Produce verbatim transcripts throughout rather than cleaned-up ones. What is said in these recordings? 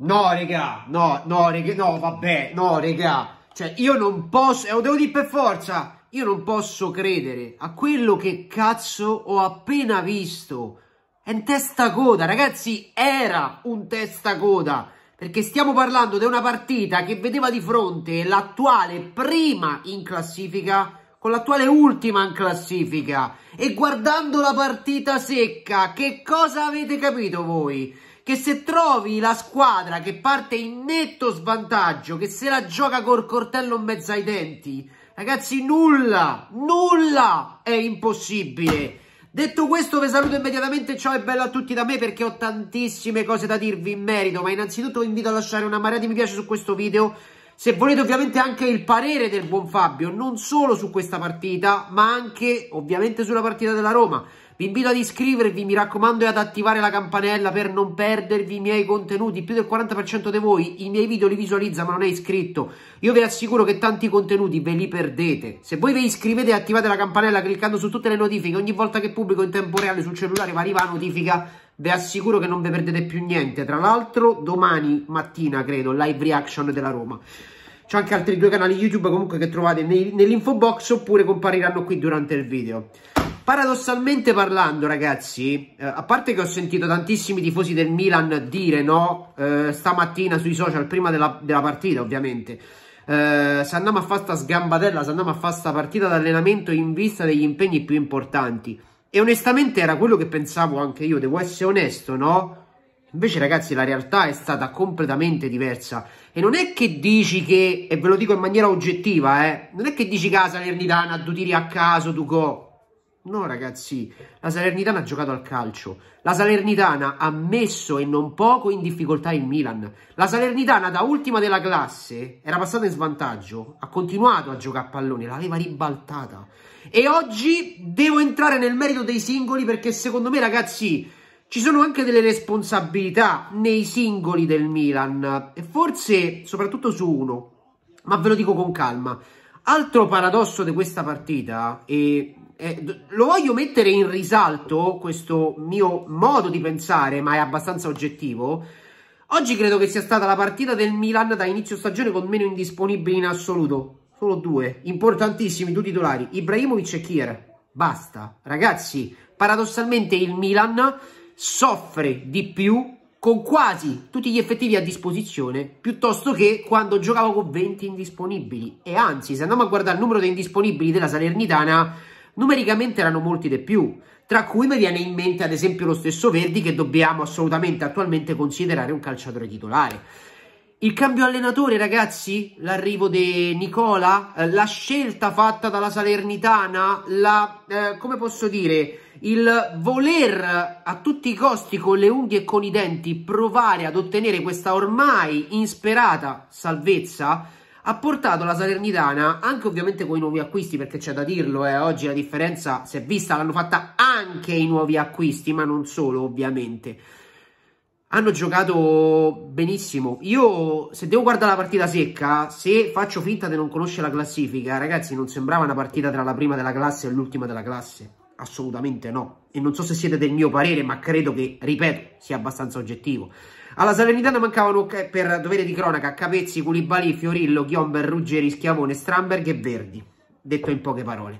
No, regà, no, no, regà, no, vabbè, no, regà. Cioè, io non posso, e eh, lo devo dire per forza, io non posso credere a quello che cazzo ho appena visto. È un testacoda, ragazzi, era un testacoda. Perché stiamo parlando di una partita che vedeva di fronte l'attuale prima in classifica con l'attuale ultima in classifica. E guardando la partita secca, che cosa avete capito voi? Che se trovi la squadra che parte in netto svantaggio, che se la gioca col coltello in mezzo ai denti, ragazzi, nulla, nulla è impossibile. Detto questo, vi saluto immediatamente, ciao e bello a tutti da me, perché ho tantissime cose da dirvi in merito, ma innanzitutto vi invito a lasciare una marea di mi piace su questo video, se volete ovviamente anche il parere del buon Fabio, non solo su questa partita, ma anche ovviamente sulla partita della Roma. Vi invito ad iscrivervi, mi raccomando, e ad attivare la campanella per non perdervi i miei contenuti. Più del quaranta per cento di voi i miei video li visualizza ma non è iscritto. Io vi assicuro che tanti contenuti ve li perdete. Se voi vi iscrivete e attivate la campanella cliccando su tutte le notifiche, ogni volta che pubblico in tempo reale sul cellulare vi arriva la notifica, vi assicuro che non vi perdete più niente. Tra l'altro domani mattina, credo, live reaction della Roma. C'ho anche altri due canali YouTube comunque che trovate nell'info box oppure compariranno qui durante il video. Paradossalmente parlando, ragazzi, eh, a parte che ho sentito tantissimi tifosi del Milan dire no eh, stamattina sui social, prima della, della partita ovviamente, eh, se andiamo a fare sta sgambatella, se andiamo a fare sta partita d'allenamento in vista degli impegni più importanti, e onestamente era quello che pensavo anche io, devo essere onesto, no? Invece, ragazzi, la realtà è stata completamente diversa. E non è che dici che, e ve lo dico in maniera oggettiva, eh, non è che dici che la Salernitana tu tiri a caso, tu go. No, ragazzi, la Salernitana ha giocato al calcio, la Salernitana ha messo e non poco in difficoltà il Milan, la Salernitana da ultima della classe era passata in svantaggio, ha continuato a giocare a pallone, l'aveva ribaltata. E oggi devo entrare nel merito dei singoli, perché secondo me, ragazzi, ci sono anche delle responsabilità nei singoli del Milan, e forse soprattutto su uno, ma ve lo dico con calma. Altro paradosso di questa partita è... Eh, lo voglio mettere in risalto questo mio modo di pensare, ma è abbastanza oggettivo. Oggi credo che sia stata la partita del Milan da inizio stagione con meno indisponibili in assoluto. Solo due, importantissimi, due titolari, Ibrahimovic e Kier. Basta, ragazzi, paradossalmente il Milan soffre di più con quasi tutti gli effettivi a disposizione piuttosto che quando giocavo con venti indisponibili. E anzi, se andiamo a guardare il numero di indisponibili della Salernitana, numericamente erano molti di più, tra cui mi viene in mente ad esempio lo stesso Verdi, che dobbiamo assolutamente attualmente considerare un calciatore titolare. Il cambio allenatore, ragazzi, l'arrivo di Nicola, eh, la scelta fatta dalla Salernitana, la, eh, come posso dire, il voler a tutti i costi, con le unghie e con i denti, provare ad ottenere questa ormai insperata salvezza, ha portato la Salernitana, anche ovviamente con i nuovi acquisti, perché c'è da dirlo, eh, oggi la differenza si è vista, l'hanno fatta anche i nuovi acquisti, ma non solo ovviamente. Hanno giocato benissimo. Io, se devo guardare la partita secca, se faccio finta di non conoscere la classifica, ragazzi, non sembrava una partita tra la prima della classe e l'ultima della classe, assolutamente no. E non so se siete del mio parere, ma credo che, ripeto, sia abbastanza oggettivo. Alla Salernitana mancavano, per dovere di cronaca, Capezzi, Coulibaly, Fiorillo, Ghiomber, Ruggeri, Schiavone, Stramberg e Verdi, detto in poche parole.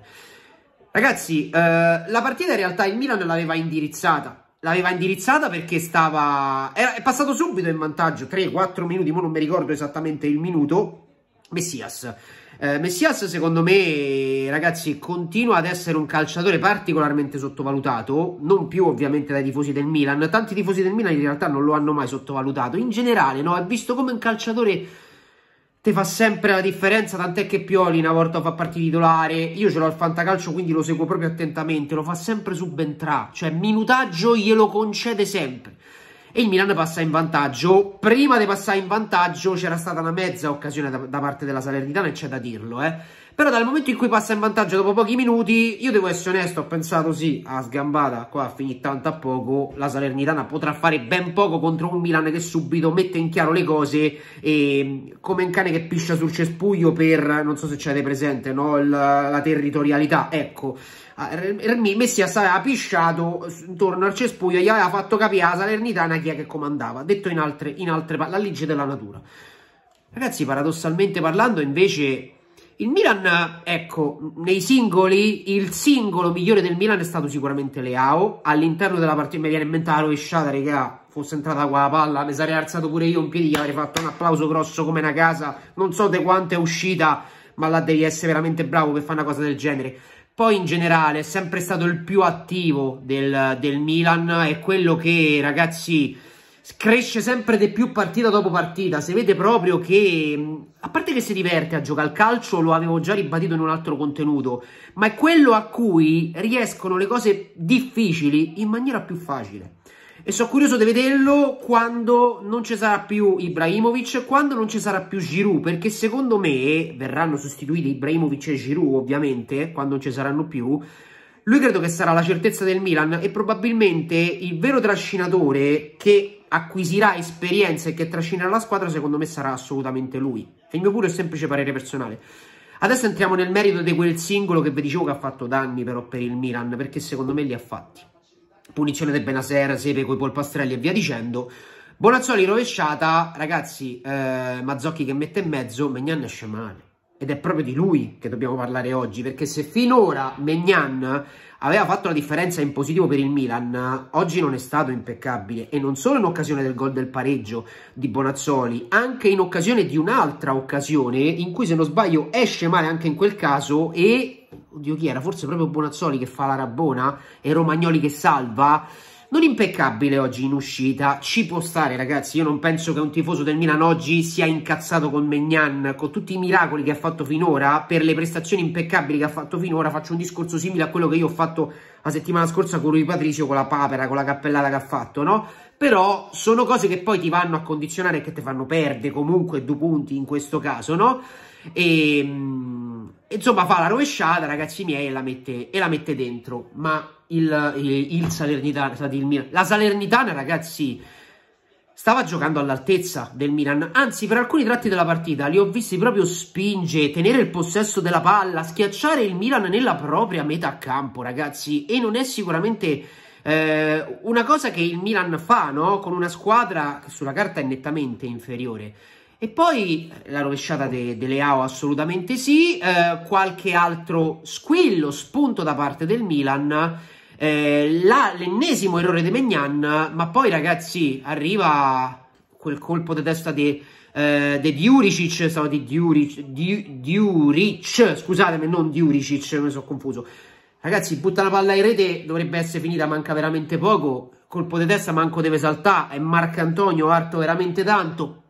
Ragazzi, eh, la partita in realtà il Milan l'aveva indirizzata, l'aveva indirizzata perché stava... Era, è passato subito in vantaggio, tre quattro minuti, mo non mi ricordo esattamente il minuto, Messias. Eh, Messias, secondo me, ragazzi, continua ad essere un calciatore particolarmente sottovalutato, non più ovviamente dai tifosi del Milan. Tanti tifosi del Milan in realtà non lo hanno mai sottovalutato, in generale, no? È visto come un calciatore te fa sempre la differenza, tant'è che Pioli una volta fa partita titolare, io ce l'ho al fantacalcio quindi lo seguo proprio attentamente, lo fa sempre subentrare, cioè minutaggio glielo concede sempre. E il Milan passa in vantaggio. Prima di passare in vantaggio c'era stata una mezza occasione da, da parte della Salernitana, e c'è da dirlo, eh. Però dal momento in cui passa in vantaggio dopo pochi minuti, io devo essere onesto, ho pensato sì, a sgambata, qua ha finito tanto a poco, la Salernitana potrà fare ben poco contro un Milan che subito mette in chiaro le cose, e come un cane che piscia sul cespuglio per, non so se c'è presente, no? la, la territorialità, ecco. Messias aveva pisciato intorno al cespuglio e gli aveva fatto capire alla Salernitana chi è che comandava, detto in altre, in altre la legge della natura. Ragazzi, paradossalmente parlando, invece il Milan, ecco, nei singoli, il singolo migliore del Milan è stato sicuramente Leao. All'interno della partita mi viene in mente la rovesciata, regà, fosse entrata qua la palla, mi sarei alzato pure io in piedi, gli avrei fatto un applauso grosso come una casa, non so di quanto è uscita, ma là devi essere veramente bravo per fare una cosa del genere. Poi in generale è sempre stato il più attivo del, del Milan, è quello che, ragazzi, cresce sempre di più partita dopo partita. Si vede proprio che, a parte che si diverte a giocare al calcio, lo avevo già ribadito in un altro contenuto, ma è quello a cui riescono le cose difficili in maniera più facile. E sono curioso di vederlo quando non ci sarà più Ibrahimovic, quando non ci sarà più Giroud, perché secondo me verranno sostituiti Ibrahimovic e Giroud, ovviamente, quando non ci saranno più. Lui credo che sarà la certezza del Milan e probabilmente il vero trascinatore che acquisirà esperienza e che trascinerà la squadra, secondo me sarà assolutamente lui. È il mio puro e semplice parere personale. Adesso entriamo nel merito di quel singolo che vi dicevo che ha fatto danni però per il Milan, perché secondo me li ha fatti. Punizione del Benasera, Sepe coi polpastrelli e via dicendo. Bonazzoli rovesciata, ragazzi, eh, Mazzocchi che mette in mezzo, Maignan esce male. Ed è proprio di lui che dobbiamo parlare oggi, perché se finora Maignan aveva fatto la differenza in positivo per il Milan, oggi non è stato impeccabile, e non solo in occasione del gol del pareggio di Bonazzoli, anche in occasione di un'altra occasione in cui, se non sbaglio, esce male anche in quel caso e, oddio chi era, forse proprio Bonazzoli che fa la rabbona e Romagnoli che salva. Non impeccabile oggi in uscita, ci può stare, ragazzi. Io non penso che un tifoso del Milan oggi sia incazzato con Maignan, con tutti i miracoli che ha fatto finora, per le prestazioni impeccabili che ha fatto finora. Faccio un discorso simile a quello che io ho fatto la settimana scorsa con lui Patricio, con la papera, con la cappellata che ha fatto, no? Però sono cose che poi ti vanno a condizionare e che ti fanno perdere comunque due punti in questo caso, no? E insomma fa la rovesciata, ragazzi miei, e la mette, e la mette dentro. Ma il, il, il Salernitana, il Milan, la Salernitana, ragazzi, stava giocando all'altezza del Milan, anzi per alcuni tratti della partita li ho visti proprio spinge, tenere il possesso della palla, schiacciare il Milan nella propria metà campo, ragazzi, e non è sicuramente eh, una cosa che il Milan fa, no? Con una squadra che sulla carta è nettamente inferiore. E poi la rovesciata de, de Leao, assolutamente sì, eh, qualche altro squillo, spunto da parte del Milan, eh, l'ennesimo errore di Maignan, ma poi, ragazzi, arriva quel colpo di testa di eh, Djuric, stavo di Djuric, Djuric, scusatemi, non Djuricic, mi sono confuso. Ragazzi, butta la palla in rete, dovrebbe essere finita, manca veramente poco, colpo di testa, manco deve saltare, è Marco Antonio, arto veramente tanto.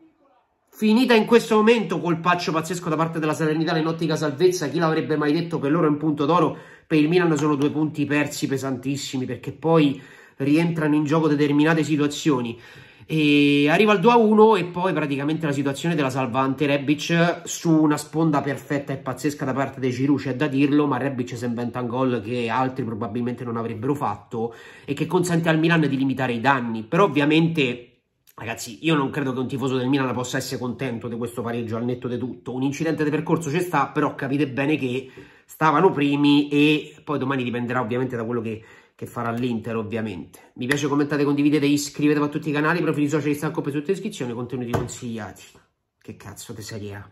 Finita in questo momento, colpaccio pazzesco da parte della Salernitana in ottica salvezza. Chi l'avrebbe mai detto che loro in punto d'oro? Per il Milan sono due punti persi pesantissimi, perché poi rientrano in gioco determinate situazioni. E arriva il due a uno e poi praticamente la situazione della salvante Rebic su una sponda perfetta e pazzesca da parte dei Giroud, c'è da dirlo, ma Rebic si inventa un gol che altri probabilmente non avrebbero fatto e che consente al Milan di limitare i danni. Però ovviamente, ragazzi, io non credo che un tifoso del Milan possa essere contento di questo pareggio al netto di tutto. Un incidente di percorso ci sta, però capite bene che stavano primi e poi domani dipenderà ovviamente da quello che, che farà l'Inter, ovviamente. Mi piace, commentate, condividete, iscrivetevi a tutti i canali, profili social di Stancop e tutte le iscrizioni, contenuti consigliati. Che cazzo di serie A.